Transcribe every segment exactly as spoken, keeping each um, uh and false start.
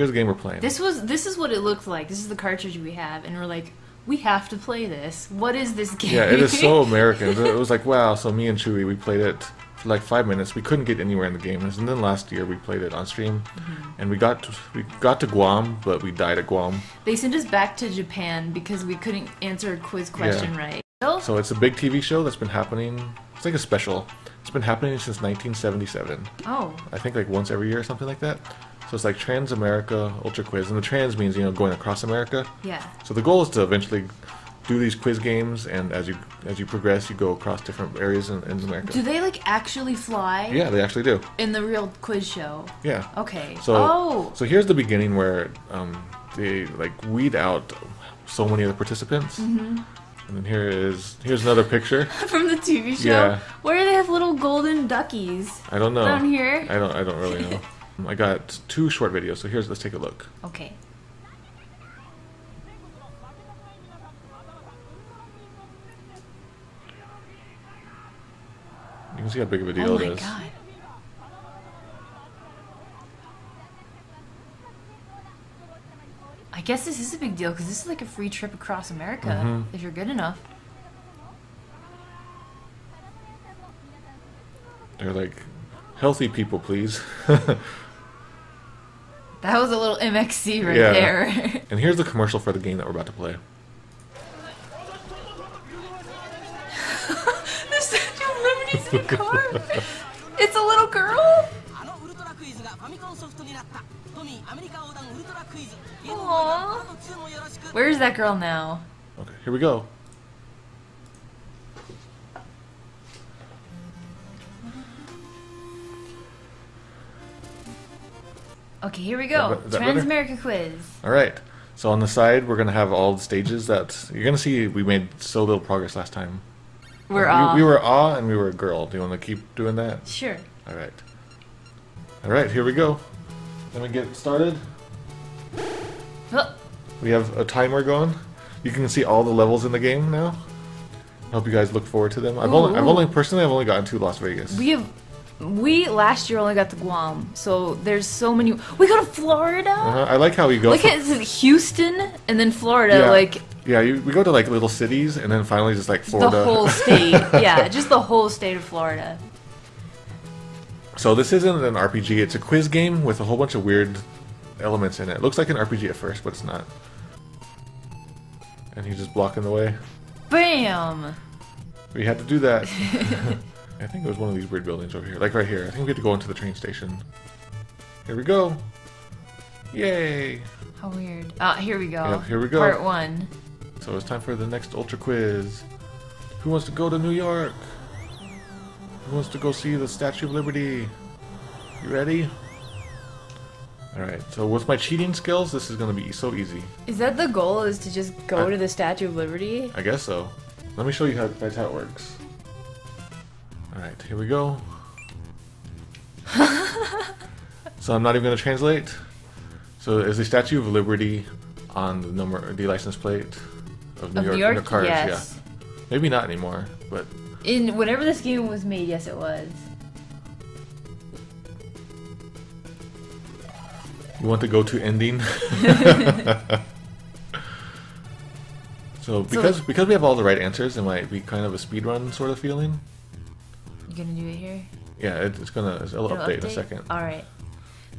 here's the game we're playing. This was this is what it looked like. This is the cartridge we have, and we're like, we have to play this. What is this game? Yeah, it is so American. It was like, wow. So me and Chewie, we played it for like five minutes. We couldn't get anywhere in the game, and then last year we played it on stream, mm-hmm. and we got to, we got to Guam, but we died at Guam. They sent us back to Japan because we couldn't answer a quiz question yeah. right. So, so it's a big T V show that's been happening. It's like a special. It's been happening since nineteen seventy-seven. Oh. I think like once every year or something like that. So it's like Trans America Ultra Quiz, and the trans means, you know, going across America. Yeah. So the goal is to eventually do these quiz games, and as you as you progress, you go across different areas in, in America. Do they like actually fly? Yeah, they actually do. In the real quiz show. Yeah. Okay. So oh. so here's the beginning where um, they like weed out so many of the participants. Mm-hmm. And then here is here's another picture from the T V show. Yeah. Where do they have little golden duckies? I don't know. Down here. I don't. I don't really know. I got two short videos, so here's let's take a look. Okay. You can see how big of a deal oh my it is. God. I guess this is a big deal because this is like a free trip across America mm-hmm. if you're good enough. They're like, healthy people, please. That was a little M X C right yeah. there. And here's the commercial for the game that we're about to play. The Statue of Liberty's in a car. It's a little girl. Aww. Where's that girl now? Okay, here we go. Okay, here we go. Trans America Quiz. All right. So on the side, we're going to have all the stages that you're going to see. We made so little progress last time. We're uh, awe. We, we were awe and we were a girl. Do you want to keep doing that? Sure. All right. All right, here we go. Let me get started. Oh. We have a timer going. You can see all the levels in the game now. I hope you guys look forward to them. I've Ooh. only, I've only personally, I've only gotten to Las Vegas. We have. We last year only got to Guam, so there's so many. We go to Florida. Uh-huh. I like how we go. Look at Houston and then Florida, yeah. like yeah. You, we go to like little cities and then finally just like Florida. The whole state, yeah, just the whole state of Florida. So this isn't an R P G; it's a quiz game with a whole bunch of weird elements in it. It looks like an R P G at first, but it's not. And he's just blocking the way. Bam! We had to do that. I think it was one of these weird buildings over here. Like right here. I think we have to go into the train station. Here we go. Yay. How weird. Ah, uh, here we go. Yep, here we go. Part one. So it's time for the next Ultra Quiz. Who wants to go to New York? Who wants to go see the Statue of Liberty? You ready? Alright, so with my cheating skills, this is going to be so easy. Is that the goal, is to just go I, to the Statue of Liberty? I guess so. Let me show you how that's how it works. Alright, here we go. So I'm not even going to translate. So is the Statue of Liberty on the number, the license plate of New of York? New York? The cars, yes. Yeah. Maybe not anymore, but... In whenever this game was made, yes it was. You want the go-to ending? So because so, because we have all the right answers, it might be kind of a speedrun sort of feeling. You're gonna do it here? Yeah, it, it's gonna. It'll it'll update, update in a second. All right.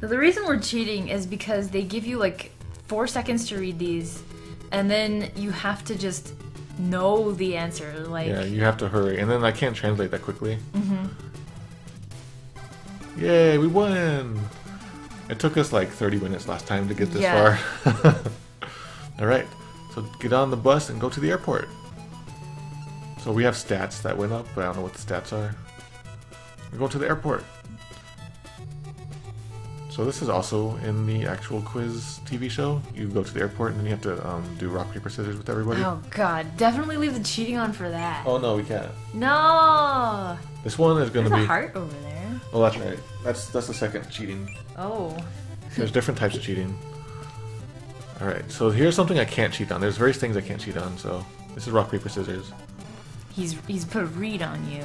Now the reason we're cheating is because they give you like four seconds to read these, and then you have to just know the answer. Like yeah, you have to hurry, and then I can't translate that quickly. Mm-hmm. Yay, we won! It took us like thirty minutes last time to get this yeah. far. All right, so get on the bus and go to the airport. So we have stats that went up, but I don't know what the stats are. We're going to the airport. So this is also in the actual quiz T V show. You go to the airport and then you have to um, do rock, paper, scissors with everybody. Oh god, definitely leave the cheating on for that. Oh no, we can't. No! This one is going to be... There's a heart over there. Oh, that's right. That's, that's the second cheating. Oh. There's different types of cheating. Alright, so here's something I can't cheat on. There's various things I can't cheat on, so... This is rock, paper, scissors. He's, he's put a read on you.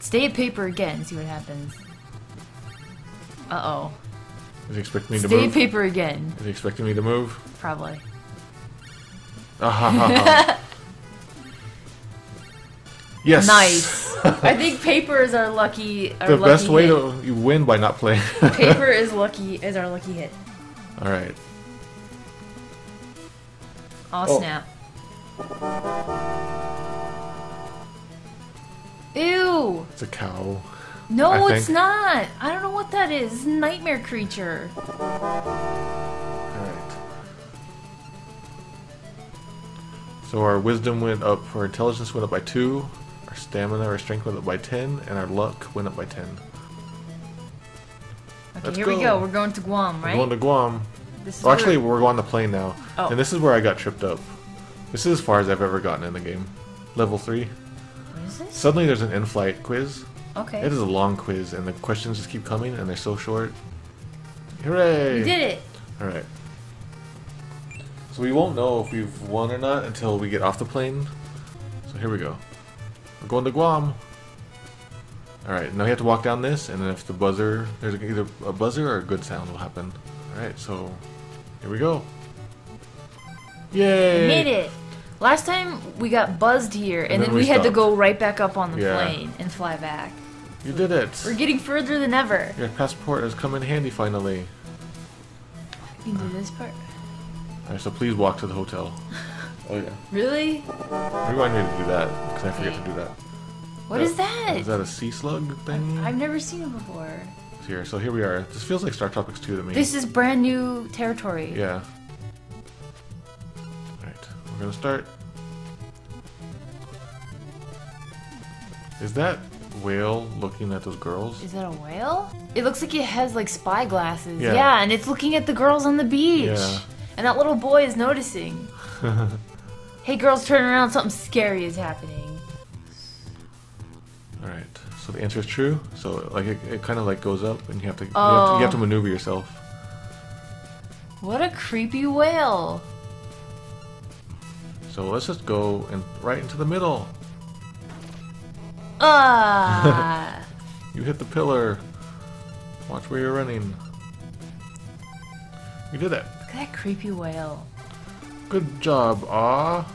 Stay at paper again, see what happens. Uh-oh. Is he expecting me to move? Save paper again. Is he expecting me to move? Probably. Ah, yes. Nice. I think paper is our lucky. Our the lucky best way hit. to you win by not playing. Paper is lucky is our lucky hit. All right. I'll oh snap. Ew. It's a cow. No, it's not. I don't know what that is. It's a nightmare creature. All right. So our wisdom went up, our intelligence went up by two, our stamina, our strength went up by ten, and our luck went up by ten. Okay, Let's here go. we go. We're going to Guam, right? We're going to Guam. This is oh, actually, we're going on the plane now. Oh. And this is where I got tripped up. This is as far as I've ever gotten in the game. Level three. What is this? Suddenly there's an in-flight quiz. Okay. It is a long quiz, and the questions just keep coming, and they're so short. Hooray! You did it! Alright. So we won't know if we've won or not until we get off the plane. So here we go. We're going to Guam! Alright, now we have to walk down this, and then if the buzzer... There's either a buzzer or a good sound will happen. Alright, so... Here we go! Yay! We made it! Last time we got buzzed here, and, and then, then we, we had to go right back up on the yeah. plane and fly back. You did it. We're getting further than ever. Your passport has come in handy finally. You can do this part. Alright, so please walk to the hotel. Oh yeah. Really? Remind me to do that, because I forget okay. to do that. What that, is that? Is that a sea slug thing? I've never seen it before. Here, so here we are. This feels like Star Tropics two to me. This is brand new territory. Yeah. We're gonna start. Is that whale looking at those girls? Is that a whale? It looks like it has like spy glasses. Yeah, yeah, and it's looking at the girls on the beach. Yeah. And that little boy is noticing. Hey girls, turn around, something scary is happening. Alright, so the answer is true. So like it, it kinda like goes up and you have to, oh. you have to you have to maneuver yourself. What a creepy whale. So let's just go and right into the middle. Ah! Uh. You hit the pillar. Watch where you're running. You did that. Look at that creepy whale. Good job, ah.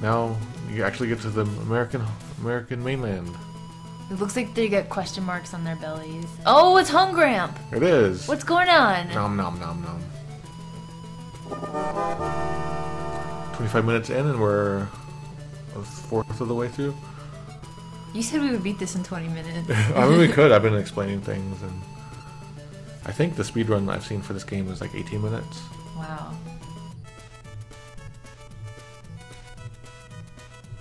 Now you actually get to the American American mainland. It looks like they got question marks on their bellies. Oh, it's Hungramp. It is. What's going on? Nom nom nom nom. twenty-five minutes in and we're a fourth of the way through. You said we would beat this in twenty minutes. I mean, we could. I've been explaining things, and I think the speed run I've seen for this game is like eighteen minutes. Wow.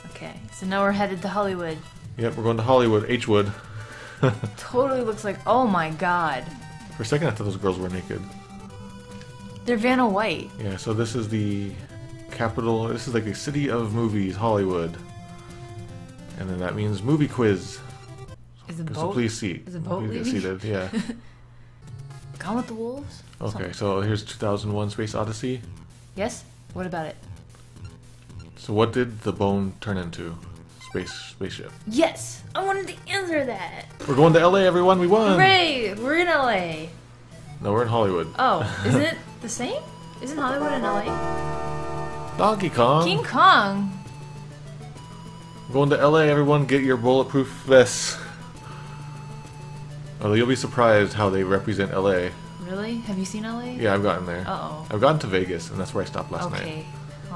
Okay, so now we're headed to Hollywood. Yep, we're going to Hollywood. H-Wood. Totally looks like, oh my god. For a second I thought those girls were naked. They're Vanna White. Yeah, so this is the... capital, this is like the city of movies, Hollywood. And then that means movie quiz. Is it boat? So please see. Is it boat leaving? Seated, yeah. Gone with the Wolves? Okay, Something. so here's two thousand one Space Odyssey. Yes? What about it? So what did the bone turn into? Space, spaceship. Yes! I wanted to answer that! We're going to L A, everyone! We won! Hooray! We're in L A! No, we're in Hollywood. Oh, isn't it the same? Isn't Hollywood in L A? Donkey Kong. King Kong. We're going to L A, everyone. Get your bulletproof vests. Although you'll be surprised how they represent L A. Really? Have you seen L A? Yeah, I've gotten there. Uh-oh. I've gotten to Vegas, and that's where I stopped last okay. night. Okay.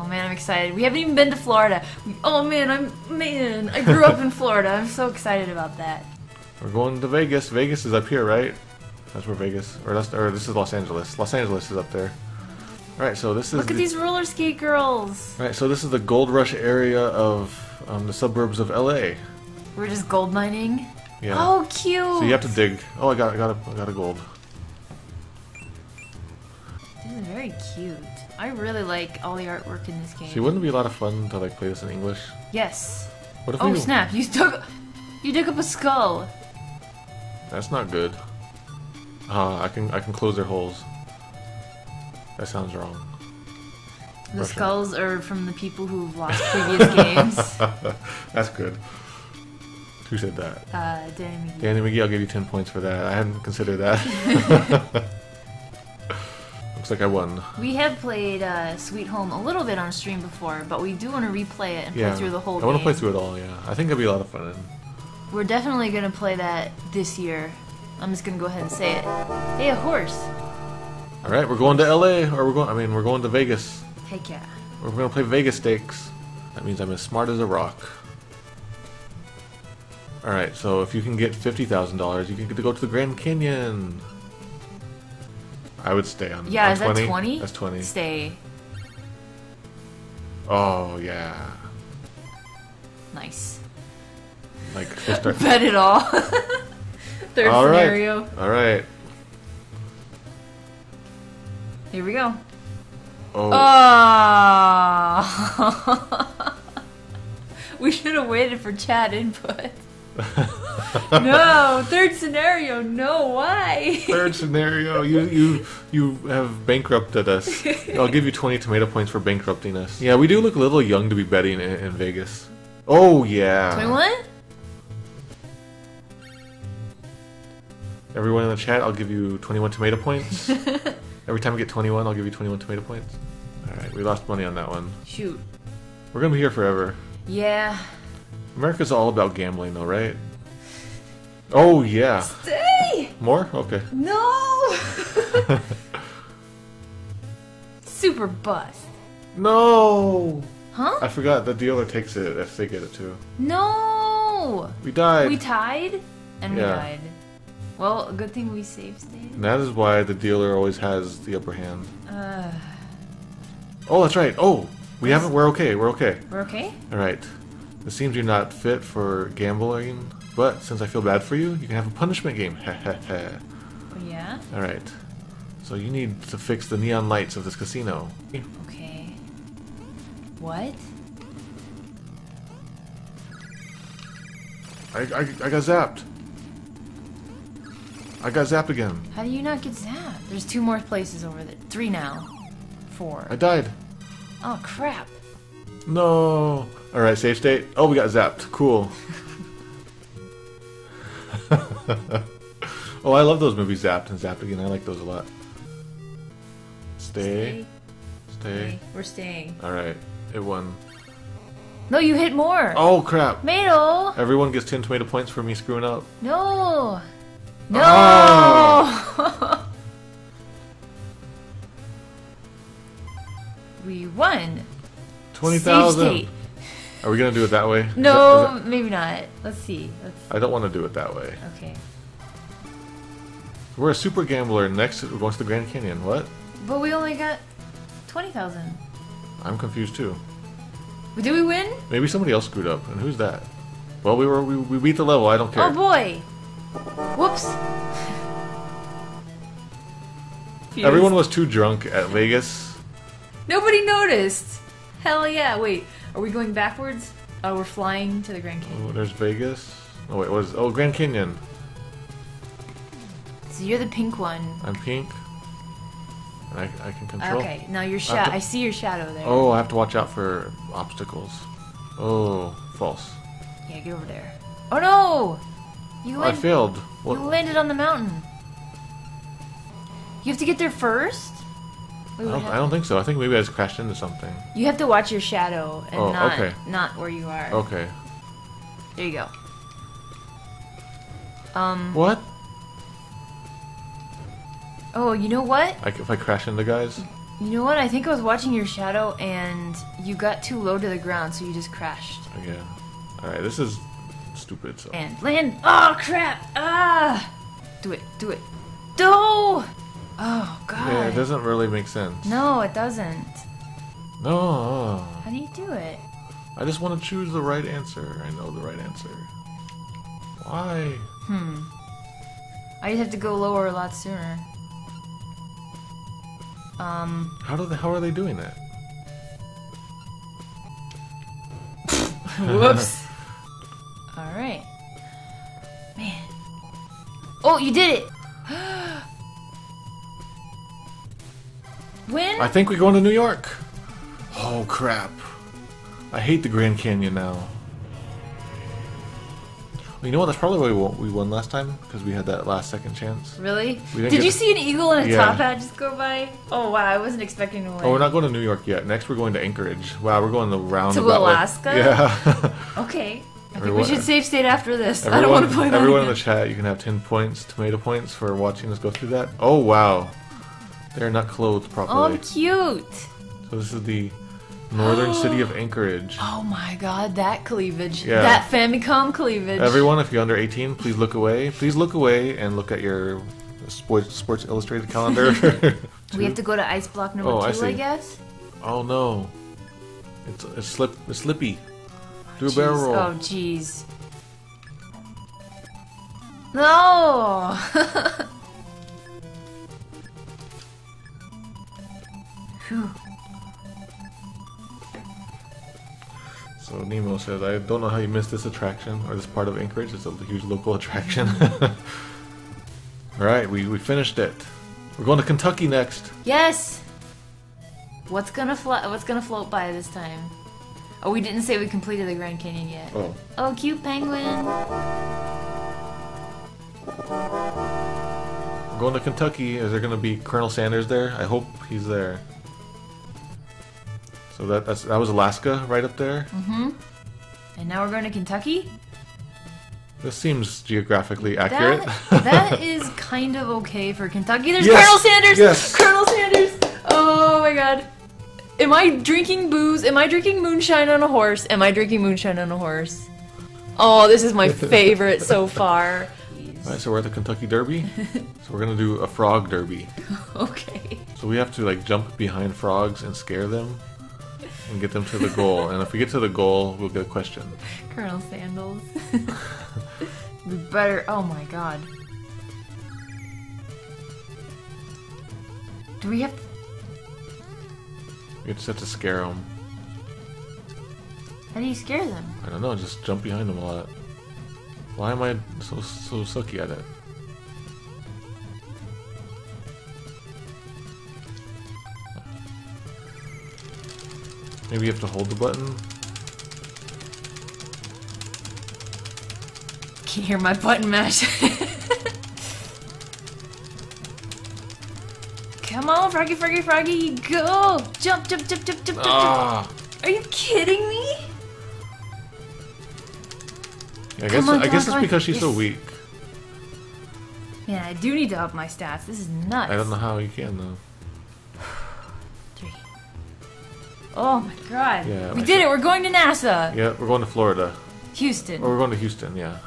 Oh, man, I'm excited. We haven't even been to Florida. We, oh, man, I'm... Man, I grew up in Florida. I'm so excited about that. We're going to Vegas. Vegas is up here, right? That's where Vegas... Or, that's, or this is Los Angeles. Los Angeles is up there. Right, so this is Look at the, these roller skate girls! Right, so this is the gold rush area of um, the suburbs of L A. We're just gold mining? Yeah. Oh, cute! So you have to dig. Oh, I got, I got, a, I got a gold. This is very cute. I really like all the artwork in this game. See, wouldn't it be a lot of fun to like play this in English? Yes. What if oh, we... snap! You dug, you dug up a skull! That's not good. Ah, uh, I can, I can close their holes. That sounds wrong. The Russian. Skulls are from the people who've lost previous games. That's good. Who said that? Uh, Danny McGee. Danny McGee, I'll give you ten points for that. I hadn't considered that. Looks like I won. We have played uh, Sweet Home a little bit on stream before, but we do want to replay it and yeah. play through the whole I game. I want to play through it all, yeah. I think it'll be a lot of fun. We're definitely going to play that this year. I'm just going to go ahead and say it. Hey, a horse! Alright, we're going to L A, or we're going, I mean, we're going to Vegas. Heck yeah. We're going to play Vegas Stakes. That means I'm as smart as a rock. Alright, so if you can get fifty thousand dollars, you can get to go to the Grand Canyon. I would stay on. Yeah, on is twenty. That twenty? That's twenty. Stay. Oh yeah. Nice. Like start bet it all. Third all scenario. Right. All right. Here we go. Oh. Oh. We should have waited for chat input. No, third scenario. No, why? Third scenario. You you you have bankrupted us. I'll give you twenty tomato points for bankrupting us. Yeah, we do look a little young to be betting in, in Vegas. Oh yeah. twenty-one. Everyone in the chat, I'll give you twenty-one tomato points. Every time we get twenty-one, I'll give you twenty-one tomato points. All right, we lost money on that one. Shoot. We're gonna be here forever. Yeah. America's all about gambling, though, right? Oh, yeah. Stay! More? Okay. No! Super bust. No! Huh? I forgot the dealer takes it if they get it, too. No! We died. We tied, and yeah. we died. Well, good thing we saved state. And that is why the dealer always has the upper hand. Uh... Oh, that's right. Oh, we that's... haven't. We're okay. We're okay. We're okay? All right. It seems you're not fit for gambling, but since I feel bad for you, you can have a punishment game. Yeah? Alright. So you need to fix the neon lights of this casino. Okay. What? I, I, I got zapped. I got zapped again. How do you not get zapped? There's two more places over there. Three now. Four. I died. Oh, crap. No. Alright, save state. Oh, we got zapped. Cool. Oh, I love those movies, Zapped and Zapped Again. I like those a lot. Stay. Stay. Stay. We're staying. Alright, it won. No, you hit more. Oh, crap. Tomato. Everyone gets ten tomato points for me screwing up. No. No. Oh. We won. twenty thousand. Are we going to do it that way? No, is that, is that... maybe not. Let's see. Let's see. I don't want to do it that way. Okay. We're a super gambler. Next, we're going to the Grand Canyon. What? But we only got twenty thousand. I'm confused too. Did we win? Maybe somebody else screwed up. And who's that? Well, we were we, we beat the level. I don't care. Oh boy. Whoops. Everyone was too drunk at Vegas. Nobody noticed. Hell yeah. Wait. Are we going backwards? Oh, we're flying to the Grand Canyon. Oh, there's Vegas. Oh, wait, what is... Oh, Grand Canyon. So you're the pink one. I'm pink. And I, I can control. Okay, now your shadow. I, I see your shadow there. Oh, I have to watch out for obstacles. Oh, false. Yeah, get over there. Oh, no! You land- I failed. What? You landed on the mountain. You have to get there first? Wait, I, don't, I don't think so. I think maybe I just crashed into something. You have to watch your shadow and oh, not, okay. not where you are. Okay. There you go. Um. What? Oh, you know what? Like if I crash into guys? You know what? I think I was watching your shadow and you got too low to the ground, so you just crashed. Okay. Alright, this is stupid. So. And land! Oh, crap! Ah! Do it. Do it. Do! Oh, God. Yeah, it doesn't really make sense. No, it doesn't. No. How do you do it? I just want to choose the right answer. I know the right answer. Why? Hmm. I just have to go lower a lot sooner. Um. How do they, how are they doing that? Whoops. All right. Man. Oh, you did it! When? I think we're going to New York. Oh, crap. I hate the Grand Canyon now. You know what? That's probably why we won last time, because we had that last second chance. Really? Did you see an eagle and a yeah. top hat just go by? Oh wow, I wasn't expecting to win. Oh, we're not going to New York yet. Next, we're going to Anchorage. Wow, we're going the round. To Alaska? Way. Yeah. Okay. I think everyone, we should save state after this. Everyone, I don't want to play that. Everyone again. in the chat, you can have ten points, tomato points, for watching us go through that. Oh wow, they're not clothed properly. Oh, I'm cute. So this is the northern city of Anchorage. Oh my god, that cleavage. Yeah. That Famicom cleavage. Everyone, if you're under eighteen, please look away. Please look away and look at your Sports, sports Illustrated calendar. We have to go to ice block number oh, two, I, I guess? Oh no. It's, it's, slip, it's slippy. Do a barrel roll. Oh jeez. No! Phew. So Nemo says, I don't know how you missed this attraction, or this part of Anchorage. It's a huge local attraction. Alright, we, we finished it. We're going to Kentucky next. Yes! What's gonna, flo what's gonna float by this time? Oh, we didn't say we completed the Grand Canyon yet. Oh. Oh, cute penguin! We're going to Kentucky. Is there gonna be Colonel Sanders there? I hope he's there. So that, that's, that was Alaska right up there. Mm-hmm. And now we're going to Kentucky? This seems geographically accurate. That, that is kind of okay for Kentucky. There's yes! Colonel Sanders! Yes! Colonel Sanders! Oh my god. Am I drinking booze? Am I drinking moonshine on a horse? Am I drinking moonshine on a horse? Oh, this is my favorite so far. Alright, so we're at the Kentucky Derby. So we're going to do a frog derby. Okay. So we have to like jump behind frogs and scare them. And get them to the goal. And if we get to the goal, we'll get a question. Colonel Sandals. We better... Oh my god. Do we have... We just have to scare them. How do you scare them? I don't know, just jump behind them a lot. Why am I so, so sucky at it? Maybe you have to hold the button. Can you hear my button mash? Come on, froggy, froggy, froggy, go! Jump, jump, jump, jump, jump, ah. jump! Are you kidding me? Yeah, I guess, on, I guess on, it's because she's yes. so weak. Yeah, I do need to up my stats. This is nuts. I don't know how you can though. Oh my god. Yeah, we did it. We're going to NASA. Yeah, we're going to Florida. Houston. Or we're going to Houston, yeah.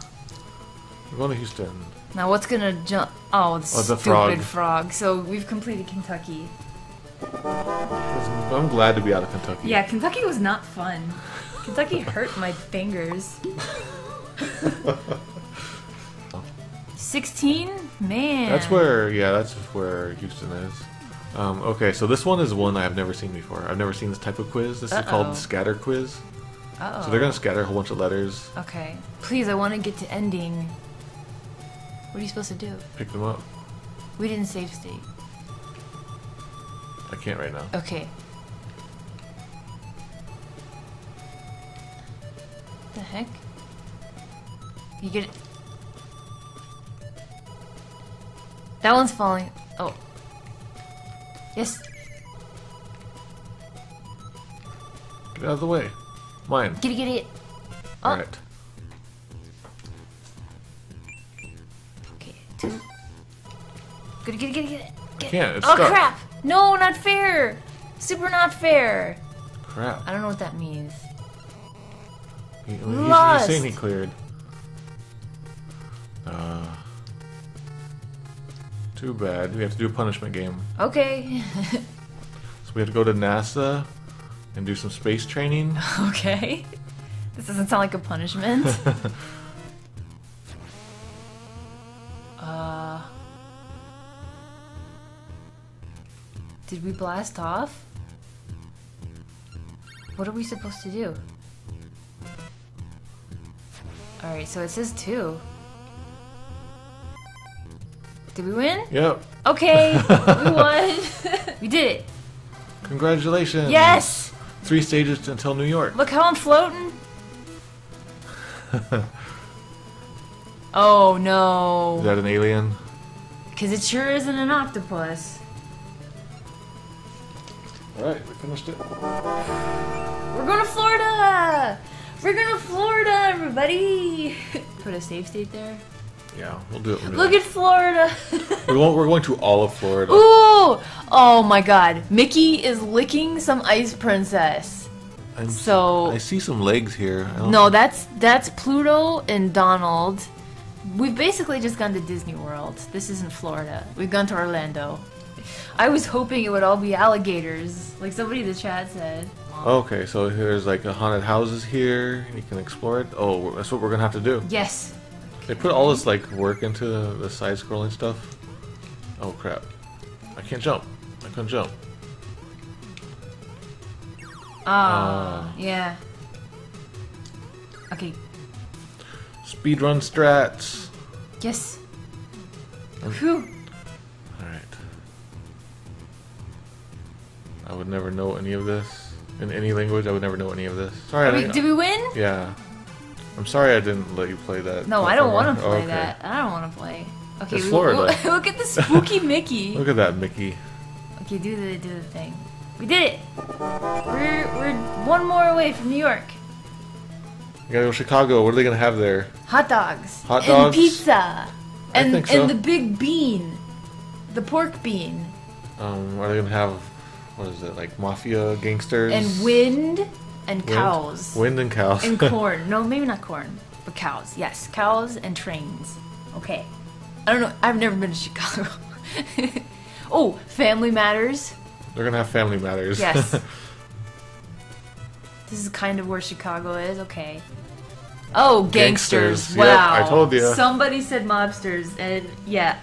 We're going to Houston. Now what's going to jump? Oh, the oh, the stupid frog. frog. So we've completed Kentucky. I'm glad to be out of Kentucky. Yeah, Kentucky was not fun. Kentucky hurt my fingers. sixteen? Man. That's where, yeah, that's where Houston is. Um, okay, so this one is one I've never seen before. I've never seen this type of quiz. This Uh-oh. is called the Scatter Quiz. Uh-oh. So they're going to scatter a whole bunch of letters. Okay. Please, I want to get to ending. What are you supposed to do? Pick them up. We didn't save state. I can't right now. Okay. What the heck? You get it. That one's falling. Oh. Yes. Get out of the way. Mine. Get it, get it. Oh. Alright. Okay, two. Get it, get it, get it, get it. Get I can't, it's Oh, stuck. crap! No, not fair! Super not fair! Crap. I don't know what that means. He, he's, Lost! He's saying he cleared. Uh... Too bad. We have to do a punishment game. Okay. So we have to go to NASA and do some space training. Okay. This doesn't sound like a punishment. uh. Did we blast off? What are we supposed to do? Alright, so it says two. Did we win? Yep. Okay, we won. We did it. Congratulations. Yes. Three stages until New York. Look how I'm floating. Oh no. Is that an alien? Because it sure isn't an octopus. Alright, we finished it. We're going to Florida! We're going to Florida, everybody! Put a safe state there? Yeah, we'll do it. Really. Look at Florida! we won't, we're going to all of Florida. Ooh! Oh my god. Mickey is licking some ice princess. I'm so... I see some legs here. I don't no, know. that's that's Pluto and Donald. We've basically just gone to Disney World. This isn't Florida. We've gone to Orlando. I was hoping it would all be alligators, like somebody in the chat said. Okay, so there's like a haunted houses here. You can explore it. Oh, that's what we're gonna have to do. Yes. They put all this like work into the, the side-scrolling stuff. Oh crap! I can't jump. I couldn't jump. Ah, uh, yeah. Okay. Speedrun strats. Yes. Whew. Alright. I would never know any of this. In any language, I would never know any of this. Sorry, I did we win? Yeah. I'm sorry I didn't let you play that. No, I don't want to play oh, okay. that. I don't want to play. Okay, it's we, Florida. We'll, look at the spooky Mickey. Look at that Mickey. Okay, do the, do the thing. We did it! We're, we're one more away from New York. You gotta go to Chicago. What are they gonna have there? Hot dogs. Hot dogs. And pizza. And, I think so. And the big bean. The pork bean. Um, are they gonna have, what is it, like mafia gangsters? And wind and cows. Wind, wind and cows. And corn. No, maybe not corn, but cows. Yes, cows and trains. Okay. I don't know. I've never been to Chicago. Oh, Family Matters. They're gonna have Family Matters. Yes. This is kind of where Chicago is. Okay. Oh, gangsters. gangsters. Wow. Yep, I told you. Somebody said mobsters, and yeah.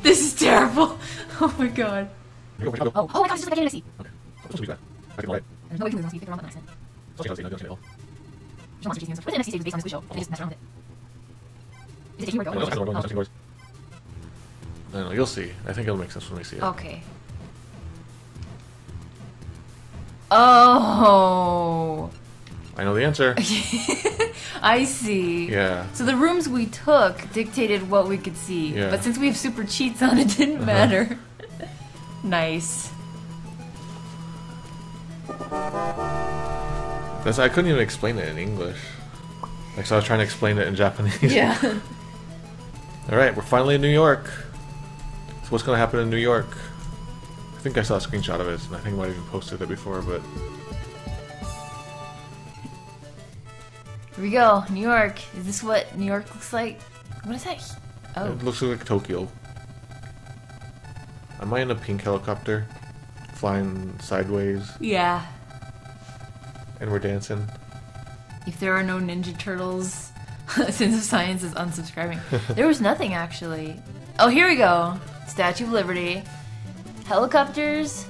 This is terrible. Oh my god. Oh, oh, oh my god, it's just like I didn't see. Okay. There's no way to lose on speed. Pick the wrong accent. There's no monster cheese in this. What did M X C say was based on this show? They just messed around with it. Is it humor? No, I don't know. You'll see. I think it'll make sense when we see it. Okay. Oh. I know the answer. I see. Yeah. So the rooms we took dictated what we could see. Yeah. But since we have super cheats on, it didn't uh-huh. matter. Nice. That's, I couldn't even explain it in English. Like, so I was trying to explain it in Japanese. Yeah. Alright, we're finally in New York. So what's going to happen in New York? I think I saw a screenshot of it, and I think I might have even posted it before, but... Here we go, New York. Is this what New York looks like? What is that? Oh. It looks like Tokyo. Am I in a pink helicopter? Flying sideways? Yeah. And we're dancing. If there are no Ninja Turtles, Sins of Science is unsubscribing. There was nothing, actually. Oh, here we go. Statue of Liberty. Helicopters,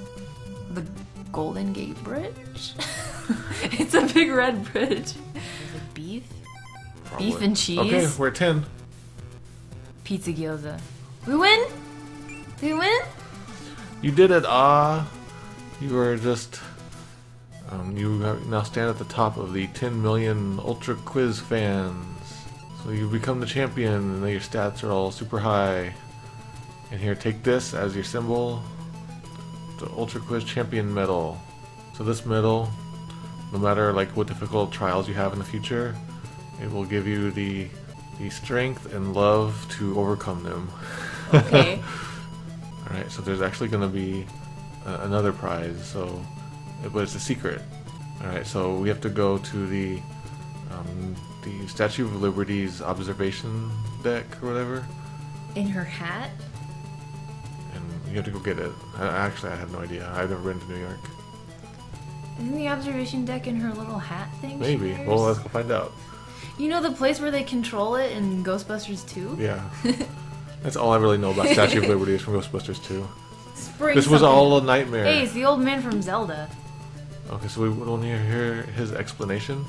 the Golden Gate Bridge. It's a big red bridge. Is it beef? Probably. Beef and cheese. Okay, we're at ten. Pizza gyoza. We win? Did we win? You did it, ah. You were just... Um, you now stand at the top of the ten million Ultra Quiz fans. So you become the champion, and then your stats are all super high. And here, take this as your symbol. The Ultra Quiz Champion Medal. So this medal, no matter like what difficult trials you have in the future, it will give you the the strength and love to overcome them. Okay. All right. So there's actually going to be uh, another prize. So, but it's a secret. All right. So we have to go to the um, the Statue of Liberty's observation deck or whatever. In her hat. You have to go get it. I, actually, I have no idea. I've never been to New York. Isn't the observation deck in her little hat thing? Maybe. Well, let's go find out. You know the place where they control it in Ghostbusters two? Yeah. That's all I really know about Statue of Liberty is from Ghostbusters two. Spring this something. was all a nightmare. Hey, it's the old man from Zelda. Okay, so we don't need to hear his explanation?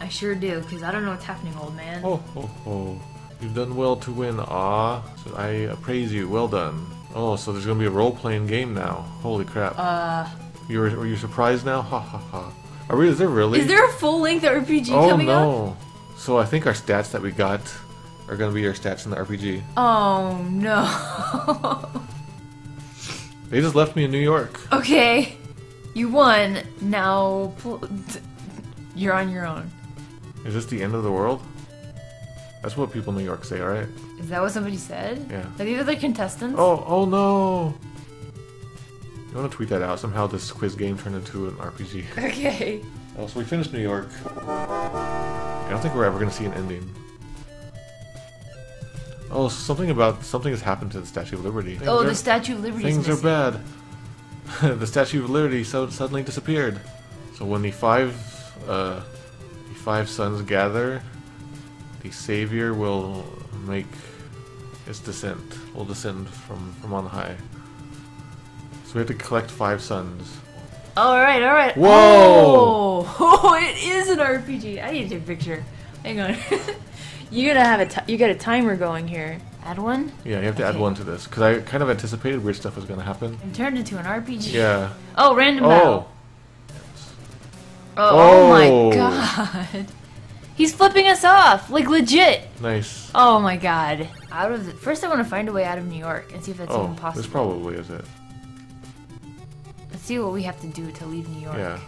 I sure do, because I don't know what's happening, old man. Oh, oh, oh. You've done well to win, ah. So I appraise you. Well done. Oh, so there's gonna be a role-playing game now. Holy crap. Uh... You were, were you surprised now? Ha ha ha. Are we, is there really? Is there a full-length R P G oh, coming no. up? Oh, no. So I think our stats that we got are going to be their stats in the R P G. Oh, no. They just left me in New York. Okay. You won. Now you're on your own. Is this the end of the world? That's what people in New York say, alright? Is that what somebody said? Yeah. Are these other contestants? Oh, oh no! You want to tweet that out? Somehow this quiz game turned into an R P G. Okay. Oh, so we finished New York. I don't think we're ever going to see an ending. Oh, something about... Something has happened to the Statue of Liberty. Things oh, the are, Statue of Liberty Things missing. are bad. The Statue of Liberty so suddenly disappeared. So when the five... Uh, the five sons gather... The Savior will make its descent. Will descend from, from on high. So we have to collect five suns. Alright, alright. Whoa! Oh, oh, it is an R P G. I need to take a picture. Hang on. You gotta have a t you got a timer going here. Add one? Yeah, you have to okay. add one to this. Because I kind of anticipated weird stuff was going to happen. And turned into an R P G. Yeah. Oh, random oh. battle. Oh, oh. Oh my god. He's flipping us off, like legit. Nice. Oh my god. Out of the, first, I want to find a way out of New York and see if that's oh, even possible. This probably is it. Let's see what we have to do to leave New York. Yeah.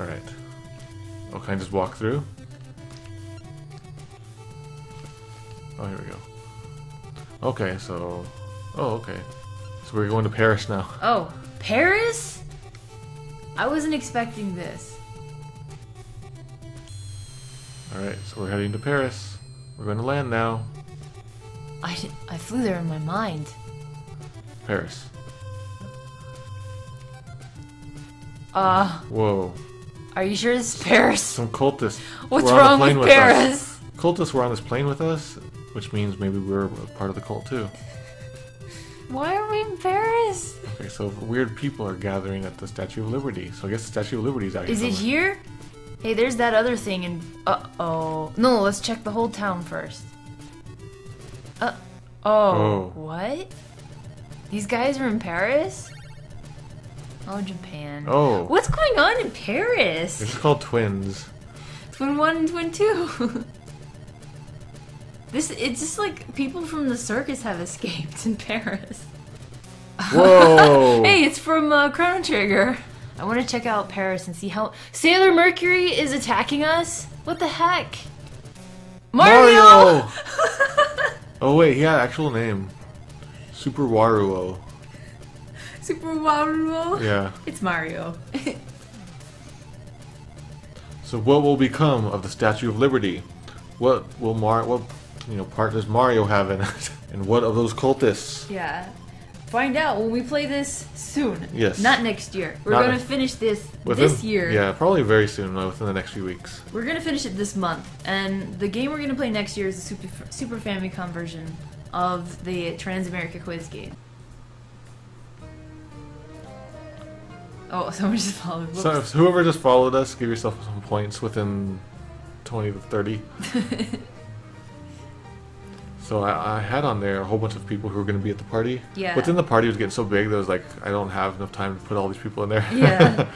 All right. Oh, can I just walk through? Oh, here we go. Okay, so. Oh, okay. So we're going to Paris now. Oh, Paris? I wasn't expecting this. Alright, so we're heading to Paris. We're going to land now. I, I flew there in my mind. Paris. Uh... Whoa. Are you sure this is Paris? Some cultists. What's were wrong on the plane with, with Paris? Us. Cultists were on this plane with us, which means maybe we're part of the cult too. Why are we in Paris? Okay, so weird people are gathering at the Statue of Liberty. So I guess the Statue of Liberty is out here. Is it here? Hey, there's that other thing in... Uh-oh. No, let's check the whole town first. Uh... Oh, oh. What? These guys are in Paris? Oh, Japan. Oh. What's going on in Paris? It's called twins. Twin one and twin two. This... It's just like people from the circus have escaped in Paris. Whoa! Hey, it's from uh, Chrono Trigger. I want to check out Paris and see how... Sailor Mercury is attacking us? What the heck? Mario! Mario! Oh wait, he had an actual name. Super Waruo. Super Waruo? Yeah. It's Mario. So what will become of the Statue of Liberty? What will Mar... What you know, part does Mario have in it? And what of those cultists? Yeah. Find out when we play this soon. Yes. Not next year. We're going to finish this within, this year. Yeah, probably very soon, within the next few weeks. We're going to finish it this month. And the game we're going to play next year is the Super, Super Famicom version of the Trans America Quiz game. Oh, someone just followed. Whoops. So if whoever just followed us, give yourself some points within twenty to thirty. So I, I had on there a whole bunch of people who were going to be at the party. Yeah. Within the party was getting so big that I was like, I don't have enough time to put all these people in there. Yeah.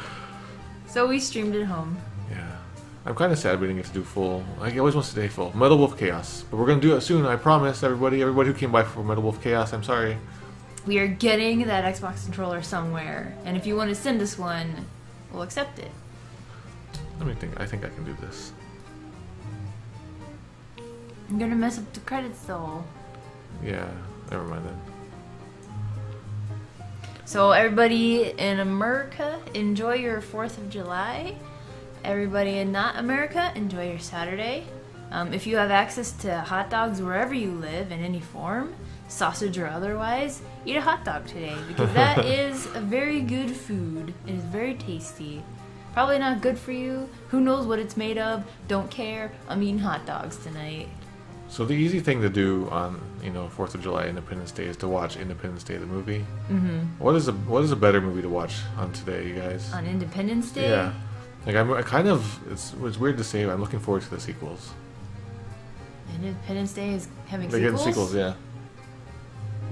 So we streamed at home. Yeah. I'm kind of sad we didn't get to do full. I always want to stay full. Metal Wolf Chaos. But we're going to do it soon, I promise, everybody. Everybody who came by for Metal Wolf Chaos, I'm sorry. We are getting that Xbox controller somewhere. And if you want to send us one, we'll accept it. Let me think. I think I can do this. I'm gonna mess up the credits though. Yeah, never mind then. So everybody in America, enjoy your fourth of July. Everybody in not America, enjoy your Saturday. Um, if you have access to hot dogs wherever you live in any form, sausage or otherwise, eat a hot dog today because that is a very good food. It is very tasty. Probably not good for you. Who knows what it's made of? Don't care. I'm eating hot dogs tonight. So the easy thing to do on, you know, fourth of July, Independence Day, is to watch Independence Day, the movie. Mm-hmm. What is a what is a better movie to watch on today, you guys? On Independence Day? Yeah. Like, I'm I kind of, it's, it's weird to say, but I'm looking forward to the sequels. Independence Day is having They're sequels? They're getting sequels, yeah.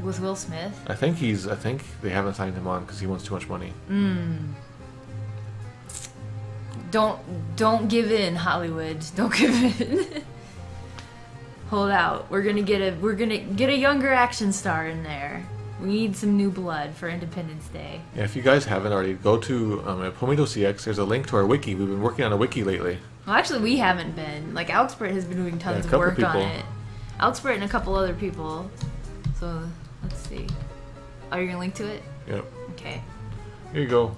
With Will Smith? I think he's, I think they haven't signed him on because he wants too much money. Mm. Don't, don't give in, Hollywood. Don't give in. Hold out. We're gonna get a we're gonna get a younger action star in there. We need some new blood for Independence Day. Yeah, if you guys haven't already, go to um, at Pomito C X. There's a link to our wiki. We've been working on a wiki lately. Well, actually, we haven't been. Like, Alexbert has been doing tons yeah, of work people. on it. Alexbert and a couple other people. So, let's see. Oh, you're going to link to it? Yep. Okay. Here you go.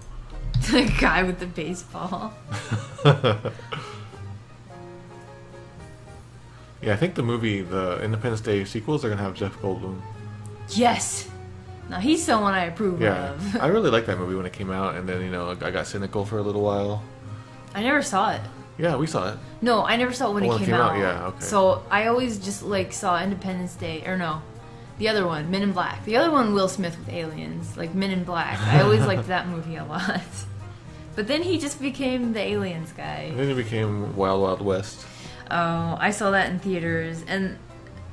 The guy with the baseball. Yeah, I think the movie, the Independence Day sequels, are going to have Jeff Goldblum. Yes! Now, he's someone I approve yeah. of. I really liked that movie when it came out, and then, you know, I got cynical for a little while. I never saw it. Yeah, we saw it. No, I never saw it when well, it, came it came out. out. Yeah, okay. So, I always just, like, saw Independence Day, or no, the other one, Men in Black. The other one, Will Smith with aliens, like Men in Black. I always liked that movie a lot. But then he just became the aliens guy. And then he became Wild Wild West. Oh, I saw that in theaters, and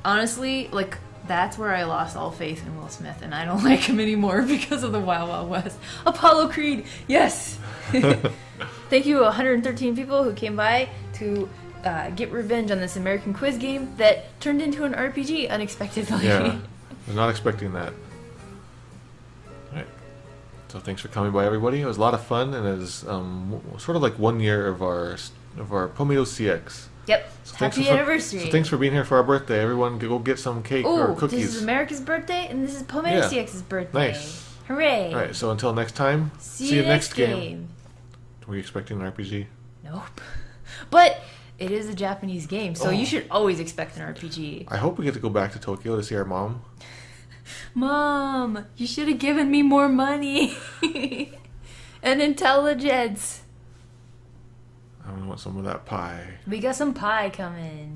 honestly, like, that's where I lost all faith in Will Smith, and I don't like him anymore because of the Wild Wild West. Apollo Creed, yes! Thank you one hundred thirteen people who came by to uh, get revenge on this American quiz game that turned into an R P G unexpectedly. Yeah, I was not expecting that. Alright, so thanks for coming by, everybody. It was a lot of fun, and it was um, sort of like one year of our, of our Pomito C X. Yep. So Happy for, anniversary. So thanks for being here for our birthday. Everyone, go get some cake Ooh, or cookies. This is America's birthday, and this is Pomito yeah. C X's birthday. Nice. Hooray. All right, so until next time, see, see you next game. game. Were you expecting an R P G? Nope. But it is a Japanese game, so oh. you should always expect an R P G. I hope we get to go back to Tokyo to see our mom. Mom, you should have given me more money. And intelligence. I want some of that pie. We got some pie coming.